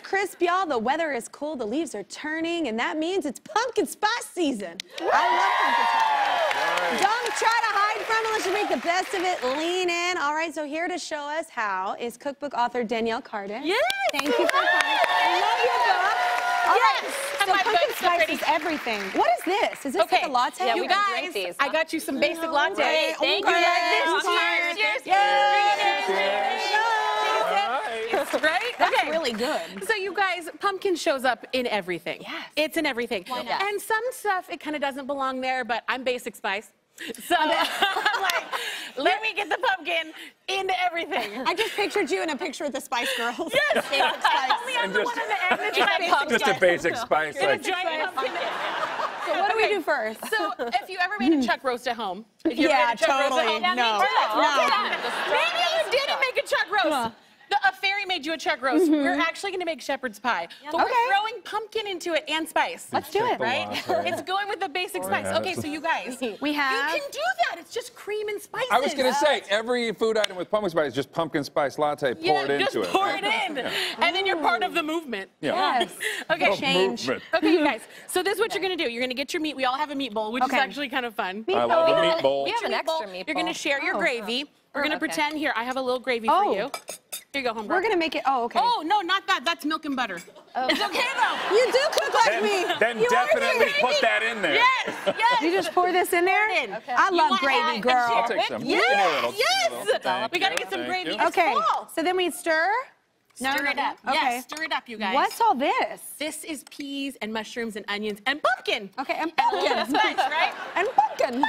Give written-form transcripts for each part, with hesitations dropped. is crisp, y'all. The weather is cool. The leaves are turning, and that means it's pumpkin spice season. I love pumpkin spice. Don't try to hide from it. Let's just make the best of it. Lean in. All right, so here to show us how is cookbook author Danielle Cardin. Yes! Thank you for coming. I love your book. All right. So pumpkin spice is everything. What is this? Is this like a latte? Yeah, you guys, these, huh? I got you some basic latte. Right. Thank you. Like this. Cheers. Cheers. Right? That's really good. So you guys, pumpkin shows up in everything. Yes. It's in everything. Why not? And some stuff, it kind of doesn't belong there, but I'm basic spice. So I'm like, let me get the pumpkin into everything. I just pictured you in a picture with the Spice Girls. Yes. Basic spice. I'm the one in the end. Just a basic spice. Like, a giant pumpkin. So what do we do first? So if you ever made a chuck roast at home. If you ever made a chuck roast at home. No. Maybe you didn't make a chuck roast. A fairy made you a chuck roast. We're actually going to make shepherd's pie. Yum. But we're throwing pumpkin into it and spice. Let's do it, right? It's going with the basic spice. Okay, so you guys, we have. You can do that. It's just cream and spices. I was going to say, every food item with pumpkin spice is just pumpkin spice latte. Pour it in. Yeah. And then you're part of the movement. Yeah. Yes. Okay. Change. Okay, you guys. So this is what you're going to do. You're going to get your meat. We all have a meat bowl, which is actually kind of fun. I love the meat bowl. We have an extra meat bowl. You're going to share your gravy. We're going to pretend here. I have a little gravy for you. Here you go, homebrew. We're going to make it, Oh, no, not that. That's milk and butter. Oh. It's okay, though. You do cook like me. Then you definitely put that in there. Yes, yes. You just pour this in there? Okay. I love gravy, girl. I'll take some. Yes, yes. We got to get some gravy. Okay, so then we stir. Stir it up. Okay. Yes, stir it up, you guys. What's all this? This is peas and mushrooms and onions and pumpkin. Okay, and pumpkin. And spice, right? And pumpkin.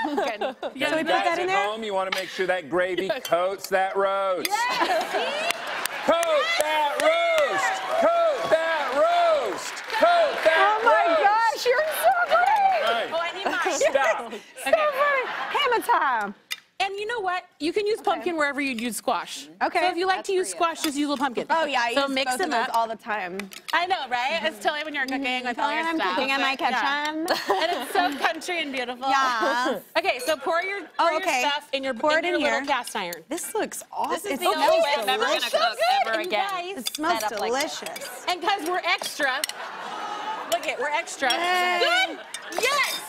So we put that in there? At home, you want to make sure that gravy coats that roast. Yes. Coat that roast. Coat that roast. Coat that roast. Oh, my gosh, you're so great. Right. Oh, I need mine. Stop. Hammer time. And you know what? You can use pumpkin wherever you'd use squash. Okay. So if you like to use squash, just use a pumpkin. Oh, yeah, I use both of those all the time. I know, right? It's totally when you're cooking with all your stuff. I'm cooking in my kitchen. And it's so country and beautiful. Yeah. Okay, so pour your stuff in your little cast iron. This looks awesome. This is the only way I'm ever going to cook ever again. It smells delicious. And because we're extra, look it, we're extra. Good! Yes!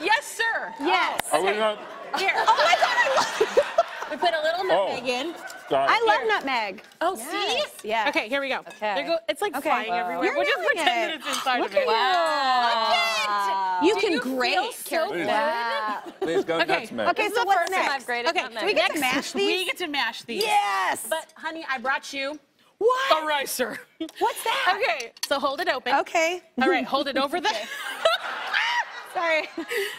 Yes, sir! Yes. Are we not? Here. Oh my God, I love it. We put a little nutmeg in. I love nutmeg. Oh, see? Yeah. Okay, here we go. Okay. It's like flying everywhere. We'll just pretend that it's inside of it. Wow. Look at it. You can grate. Please go nutmeg. Okay, so what's next? Okay, do we get to mash these? We get to mash these. Yes. But, honey, I brought you a ricer. What's that? Okay, so hold it open. Okay. All right, hold it over the... Sorry.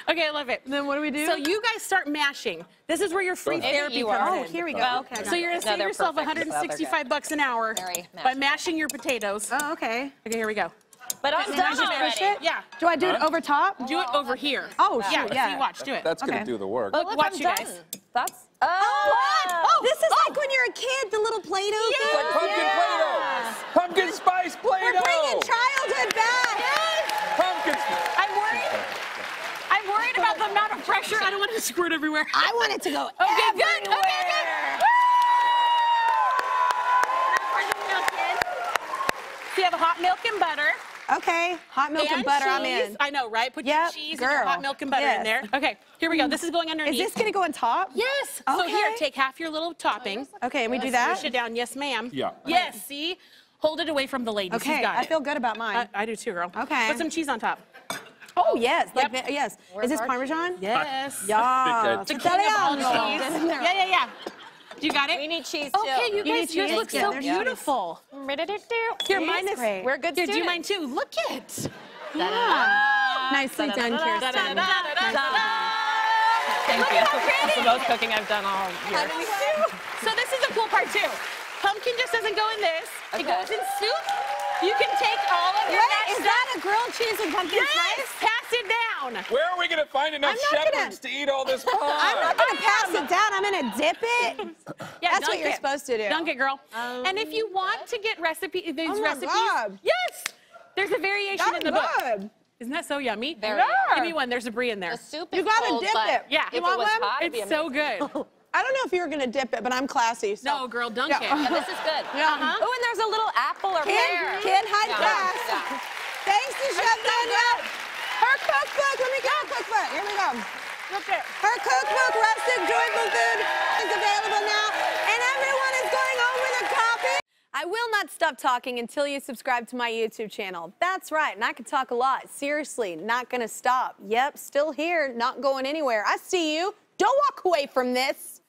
Okay, I love it. Then what do we do? So you guys start mashing. This is where your free therapy comes in. Oh, here we go. Well, okay. So you're going to save yourself $165 an hour by mashing your potatoes. Oh, okay. Okay, here we go. But I'm done already. Yeah. Do I do it over top? Do it over here. Oh, yeah. Yeah. See, watch. Do it. That's going to do the work. Look, watch you guys. That's... Oh, what? Oh, this is like when you're a kid, the little Play-Doh thing. Like pumpkin Play-Doh. Pumpkin spice Play-Doh. We're bringing childhood back. Pumpkin spice. I'm worried about the amount of pressure. I don't want it to squirt everywhere. I want it to go everywhere. Okay, good. So you have a hot milk and butter. Okay, hot milk and butter, cheese. I'm in. I know, right? Put your cheese and your hot milk and butter in there. Okay, here we go. This is going underneath. Is this going to go on top? Yes. Okay. So here, take half your little topping. Okay, and we do that? Push it down. Yes, ma'am. Yeah. Yes, see? Hold it away from the ladies. Okay, she's got it. I feel good about mine. I do too, girl. Okay. Put some cheese on top. Oh, yes. Yep. Like, yes. Is this Parmesan? Yes. Yeah. Yeah. You got it? We need cheese, too. Okay, you guys, yours look so beautiful. Here, mine is great. We're good students. Do mine, too. Look it. Nicely done, Kirsten. Thank you. That's the most cooking I've done all year. So this is a cool part, too. Pumpkin just doesn't go in this. It goes in soup. You can take all of your Is that a grilled cheese and pumpkin spice? Pass it down. Where are we going to find enough shepherds to eat all this pie? I'm not going to pass it down. I'm going to dip it. Yeah, that's what you're supposed to do. Dunk it, girl. And if you want to get recipes. God. Yes. There's a variation in the book. Isn't that so yummy? Very yummy. Give me one. There's a brie in there. The soup is cold, but yeah. You want one? It's so good. I don't know if you were going to dip it, but I'm classy. So. No, girl, dunk it. This is good. Oh, and there's a little apple or pear. Can't hide Chef Danielle. Her cookbook. Let me get her cookbook. Here we go. Look at her cookbook, Rustic Joyful Food, is available now. And everyone is going home with a copy. I will not stop talking until you subscribe to my YouTube channel. That's right, and I can talk a lot. Seriously, not gonna stop. Yep, still here, not going anywhere. I see you. Don't walk away from this.